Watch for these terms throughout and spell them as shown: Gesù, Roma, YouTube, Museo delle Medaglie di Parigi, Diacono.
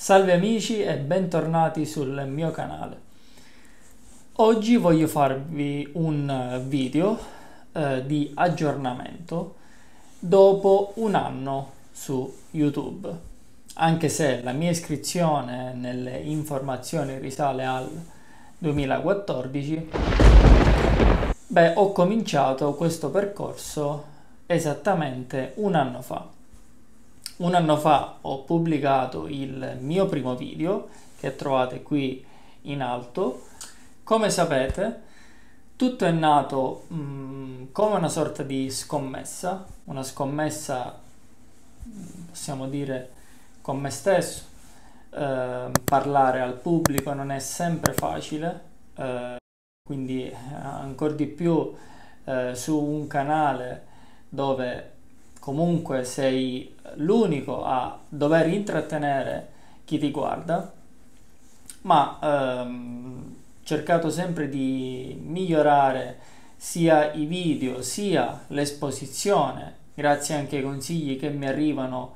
Salve amici e bentornati sul mio canale. Oggi voglio farvi un video di aggiornamento dopo un anno su YouTube, anche se la mia iscrizione nelle informazioni risale al 2014. Beh, ho cominciato questo percorso esattamente un anno fa. Un anno fa ho pubblicato il mio primo video, che trovate qui in alto. Come sapete, tutto è nato come una sorta di scommessa, una scommessa, possiamo dire, con me stesso. Parlare al pubblico non è sempre facile, quindi ancora di più su un canale dove comunque sei l'unico a dover intrattenere chi ti guarda, ma cercato sempre di migliorare sia i video sia l'esposizione, grazie anche ai consigli che mi arrivano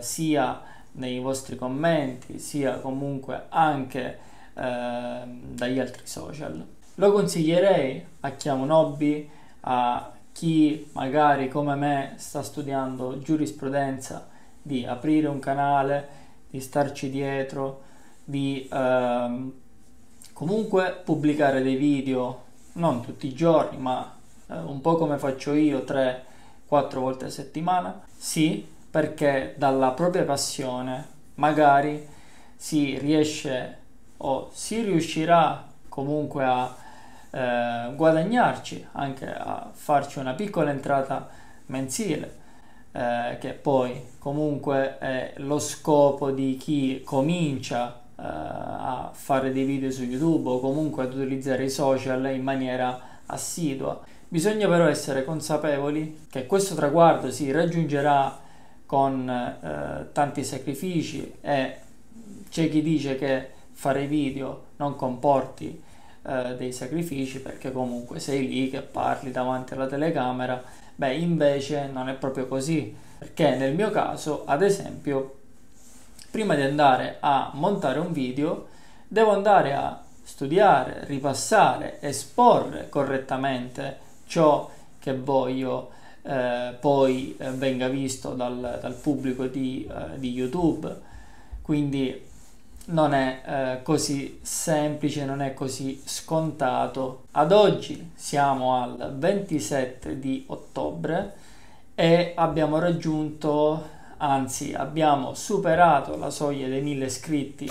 sia nei vostri commenti sia comunque anche dagli altri social. Lo consiglierei a chi ha un hobby, a chi magari come me sta studiando giurisprudenza, di aprire un canale, di starci dietro, di comunque pubblicare dei video non tutti i giorni, ma un po' come faccio io, 3-4 volte a settimana. Sì, perché dalla propria passione magari si riesce o si riuscirà comunque a guadagnarci, anche a farci una piccola entrata mensile, che poi comunque è lo scopo di chi comincia a fare dei video su YouTube o comunque ad utilizzare i social in maniera assidua. Bisogna però essere consapevoli che questo traguardo si raggiungerà con tanti sacrifici, e c'è chi dice che fare video non comporti dei sacrifici, perché comunque sei lì che parli davanti alla telecamera. Beh, invece non è proprio così, perché nel mio caso, ad esempio, prima di andare a montare un video devo andare a studiare, ripassare, esporre correttamente ciò che voglio poi venga visto dal pubblico di YouTube. Quindi non è così semplice, non è così scontato. Ad oggi siamo al 27 di ottobre e abbiamo raggiunto, anzi abbiamo superato la soglia dei 1000 iscritti,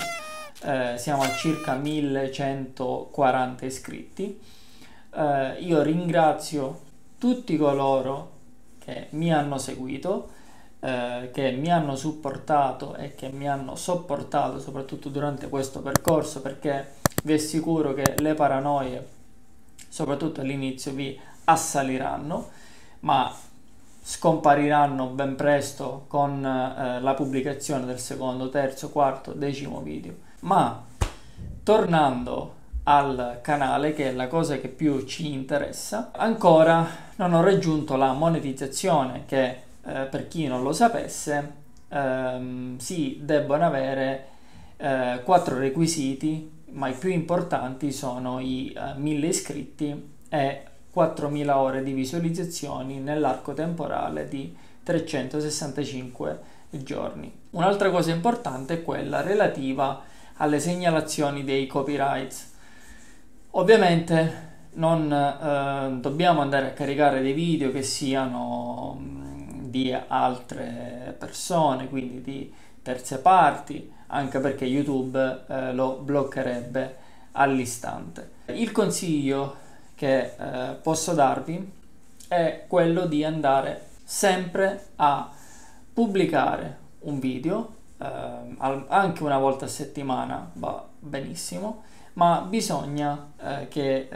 siamo a circa 1140 iscritti. Io ringrazio tutti coloro che mi hanno seguito, che mi hanno supportato e che mi hanno sopportato soprattutto durante questo percorso, perché vi assicuro che le paranoie soprattutto all'inizio vi assaliranno, ma scompariranno ben presto con la pubblicazione del secondo, terzo, quarto, decimo video. Ma tornando al canale, che è la cosa che più ci interessa, ancora non ho raggiunto la monetizzazione che, per chi non lo sapesse, si debbono avere 4 requisiti, ma i più importanti sono i 1000 iscritti e 4000 ore di visualizzazioni nell'arco temporale di 365 giorni. Un'altra cosa importante è quella relativa alle segnalazioni dei copyrights. Ovviamente non dobbiamo andare a caricare dei video che siano di altre persone, quindi di terze parti, anche perché YouTube lo bloccherebbe all'istante. Il consiglio che posso darvi è quello di andare sempre a pubblicare un video, anche una volta a settimana va benissimo, ma bisogna che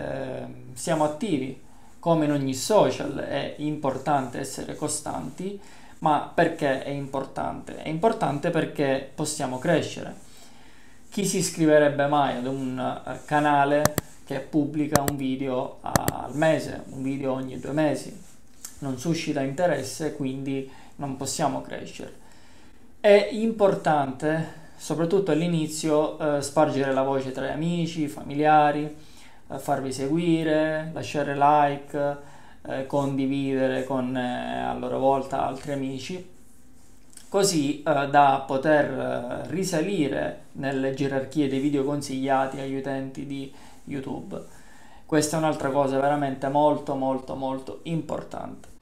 siamo attivi. Come in ogni social è importante essere costanti. Ma perché è importante? È importante perché possiamo crescere. Chi si iscriverebbe mai ad un canale che pubblica un video al mese, un video ogni 2 mesi? Non suscita interesse, quindi non possiamo crescere. È importante soprattutto all'inizio, spargere la voce tra gli amici, familiari, farvi seguire, lasciare like, condividere con a loro volta altri amici, così da poter risalire nelle gerarchie dei video consigliati agli utenti di YouTube. Questa è un'altra cosa veramente molto molto molto importante.